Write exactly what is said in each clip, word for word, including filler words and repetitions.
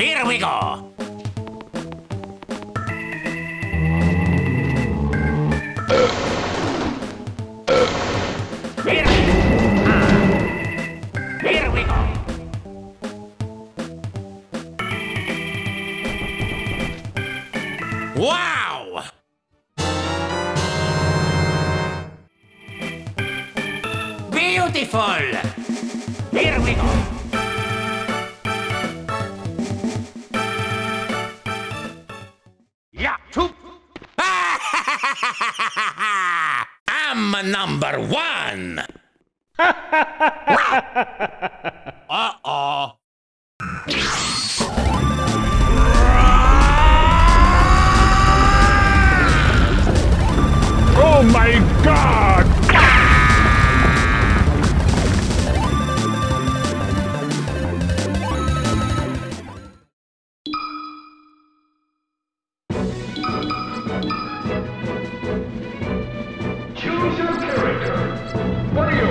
Here we go. Here, uh, here we go. Wow! Beautiful! Here we go! Yeah, two! I'm number one! Uh-oh! Oh my God! Choose your character. Mario.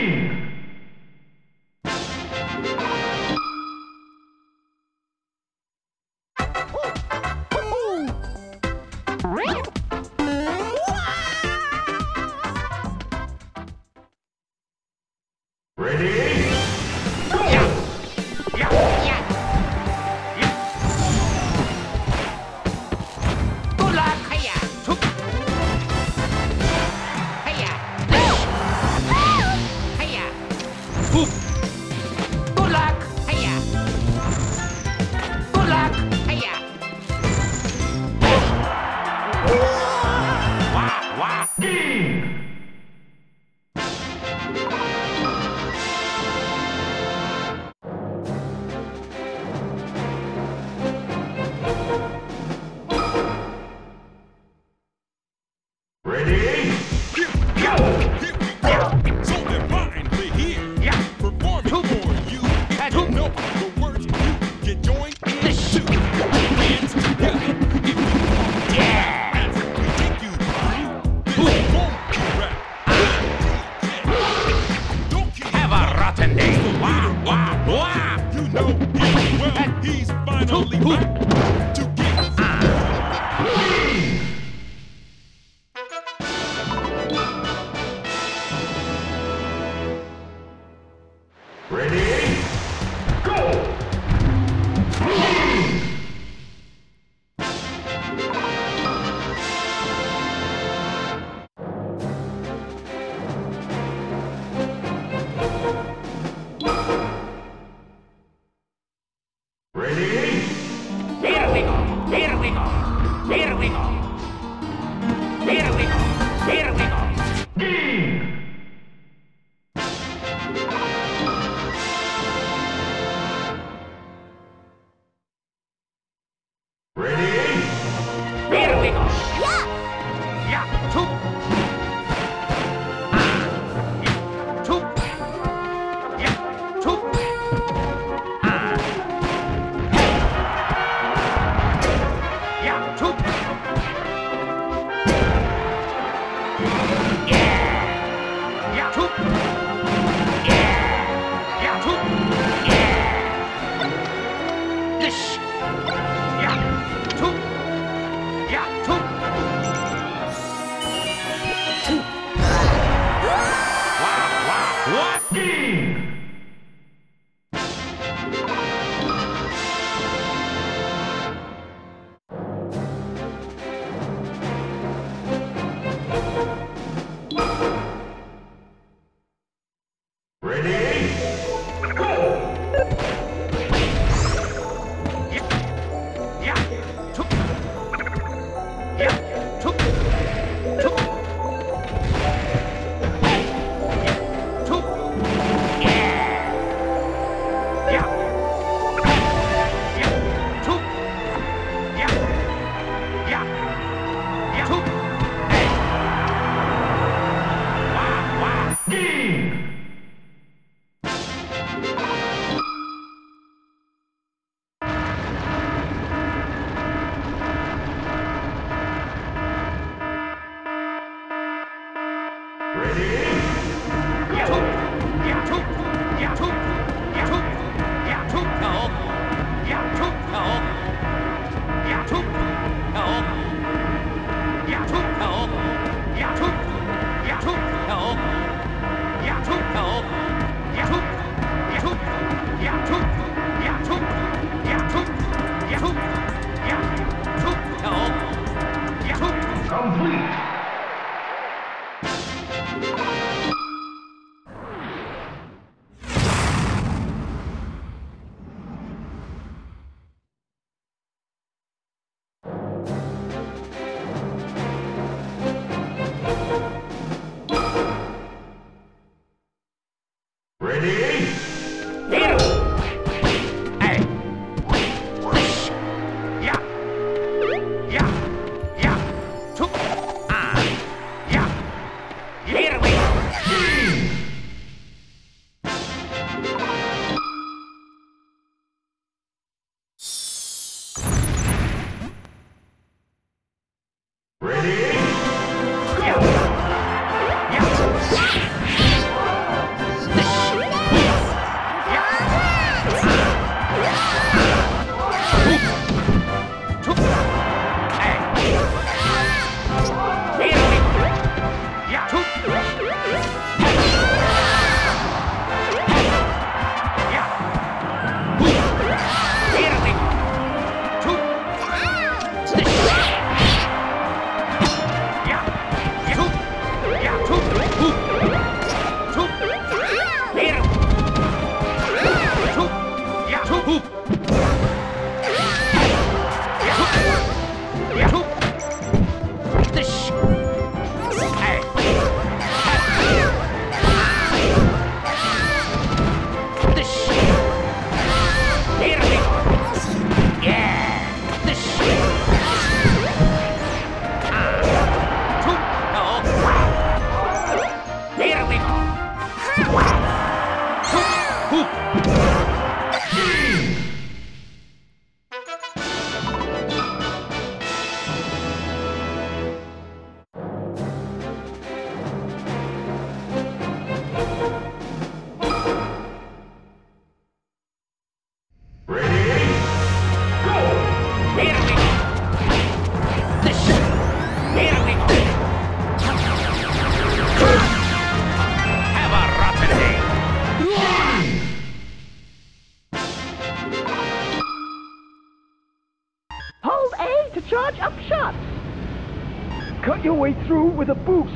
With a boost.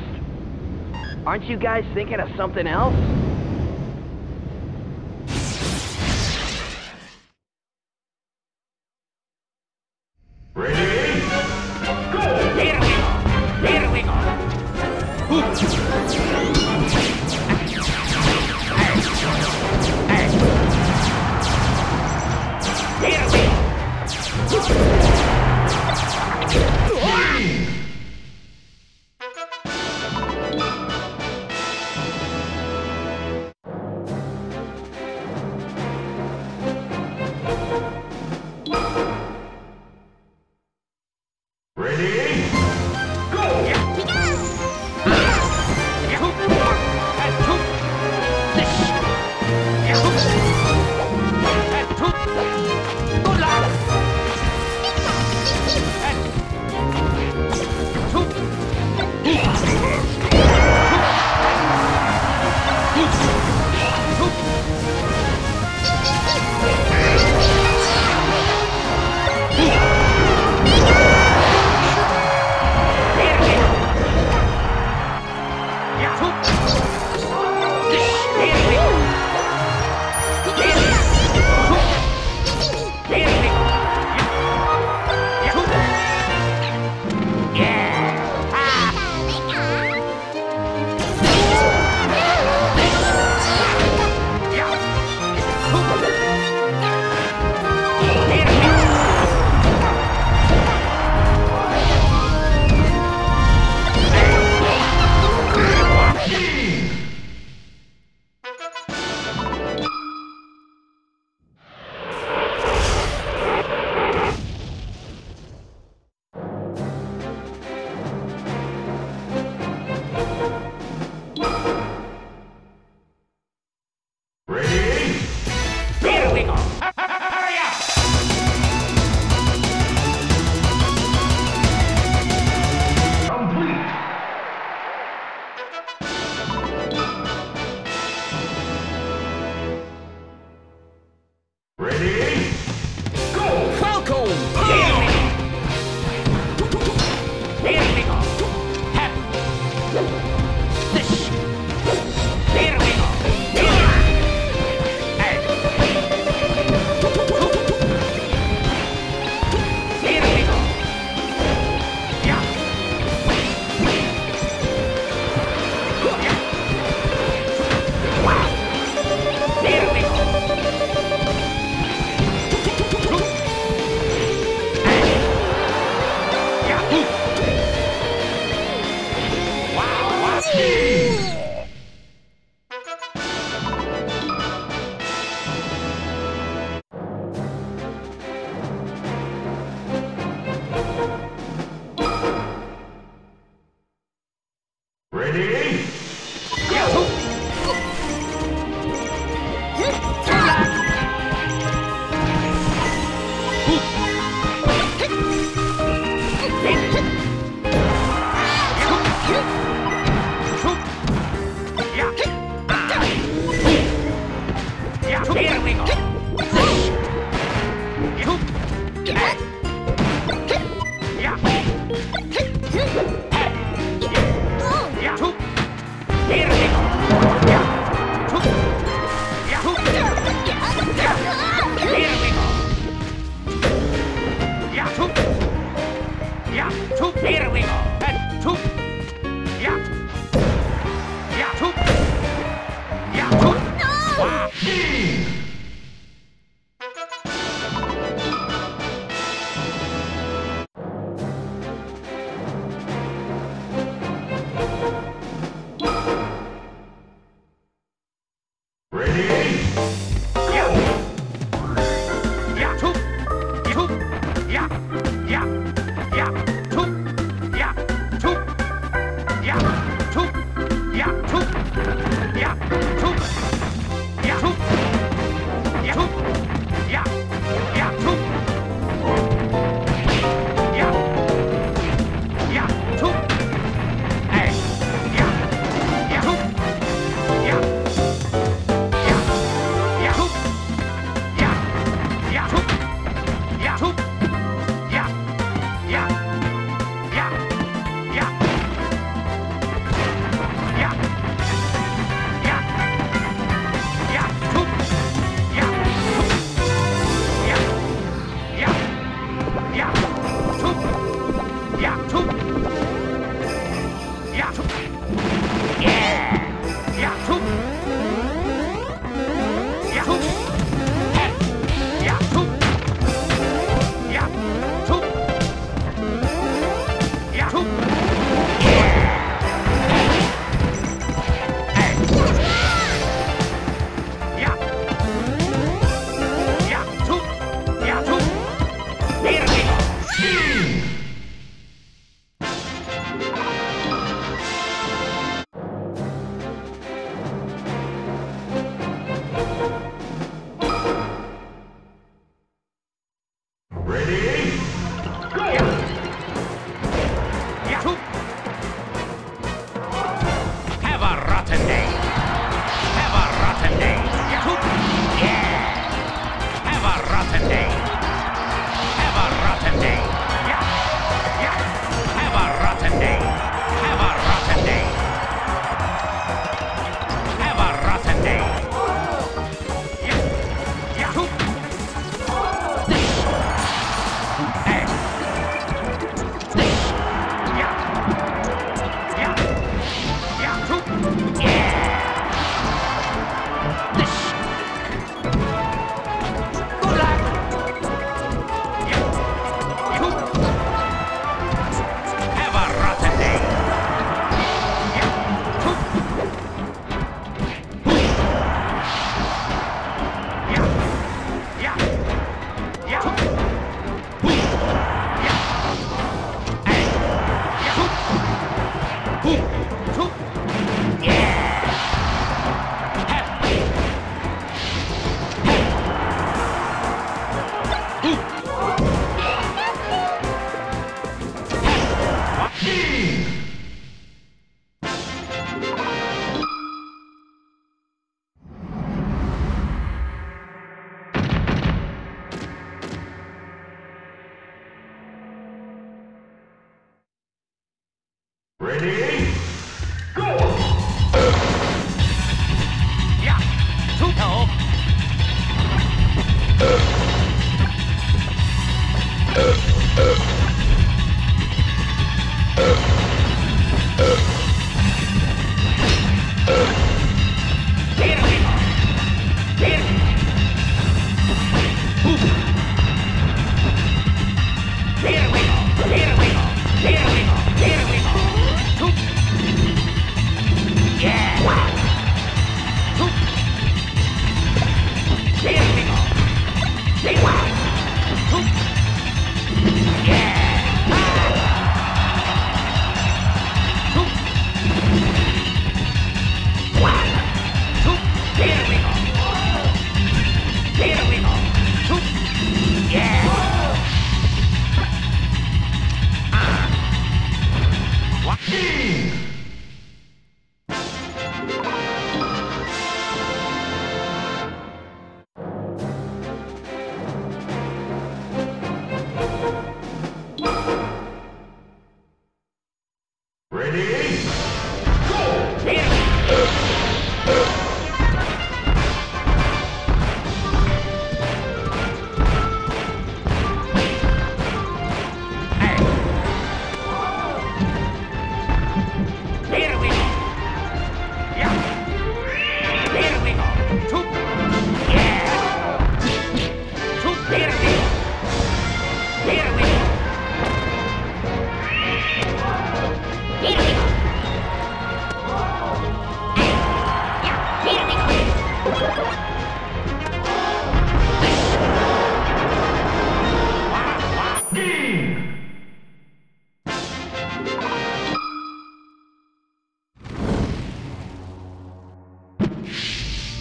Aren't you guys thinking of something else? Yeah.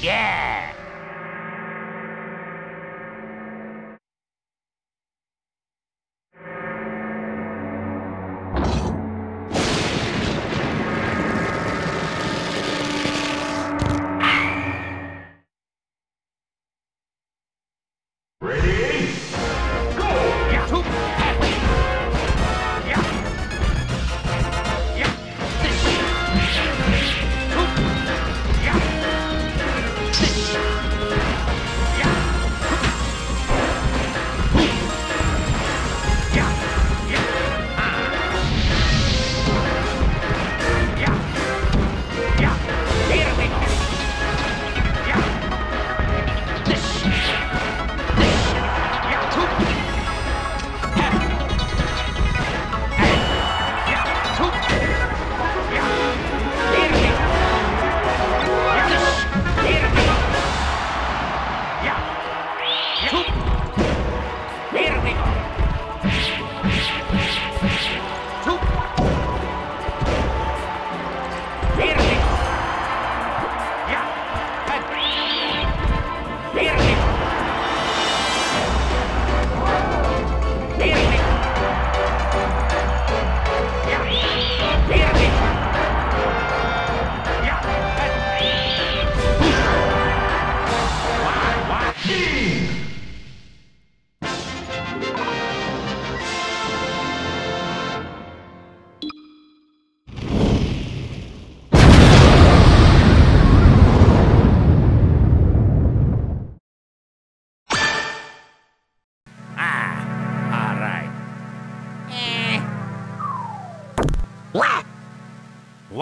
Yeah!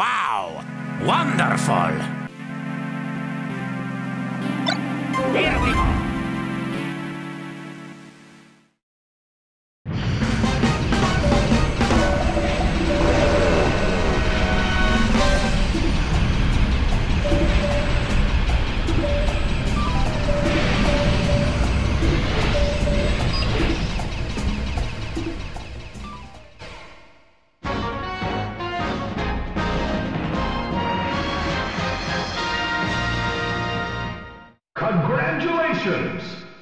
Wow! Wonderful! Here we go! Congratulations!